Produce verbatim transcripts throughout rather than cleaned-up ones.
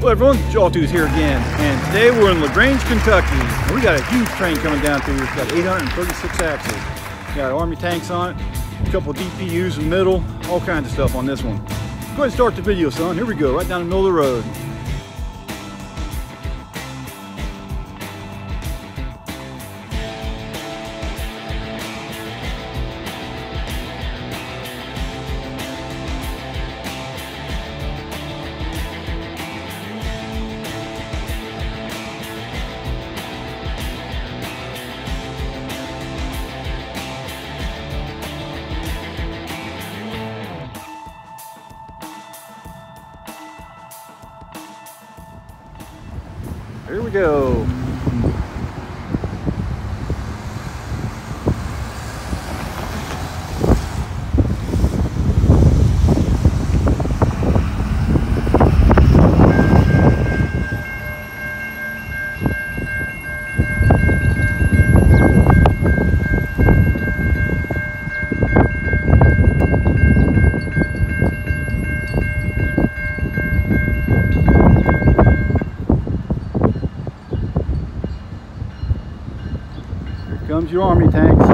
Well, everyone, Jaw Tooth here again, and today we're in LaGrange, Kentucky. We got a huge train coming down through here. It's got eight hundred thirty-six axles. Got army tanks on it, a couple D P Us in the middle, all kinds of stuff on this one. Go ahead and start the video, son. Here we go, right down the middle of the road. Here we go. Comes your army tanks.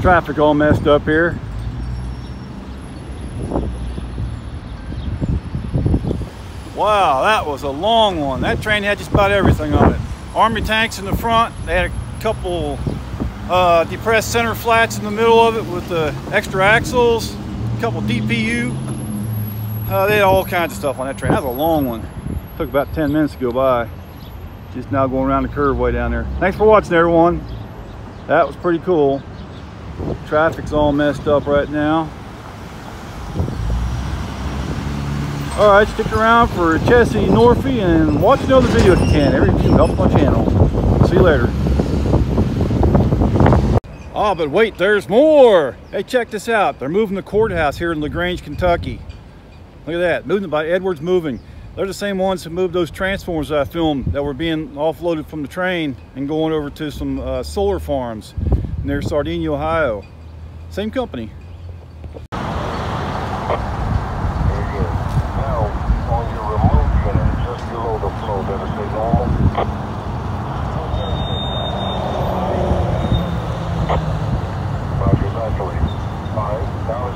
traffic all messed up here. Wow, that was a long one. That train had just about everything on it. Army tanks in the front. They had a couple uh, depressed center flats in the middle of it with the uh, extra axles, a couple D P U. Uh, they had all kinds of stuff on that train. That was a long one. It took about ten minutes to go by. Just now going around the curve way down there. Thanks for watching, everyone. That was pretty cool. Traffic's all messed up right now. All right, stick around for Chessie, Norfie, and watch another video if you can. Every view helps my channel. See you later. Oh, but wait, there's more. Hey, check this out. They're moving the courthouse here in LaGrange, Kentucky. Look at that, moving by Edwards Moving. They're the same ones who moved those transformers that I filmed that were being offloaded from the train and going over to some uh, solar farms near Sardinia, Ohio. Same company. Now let's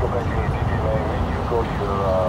go back to your D P U and you go to your uh